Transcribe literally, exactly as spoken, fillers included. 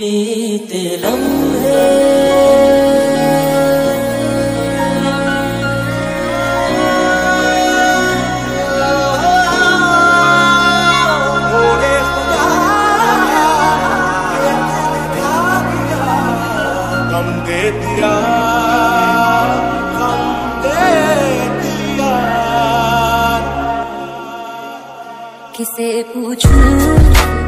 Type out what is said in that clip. बीते लम्हे किसे पूछूं।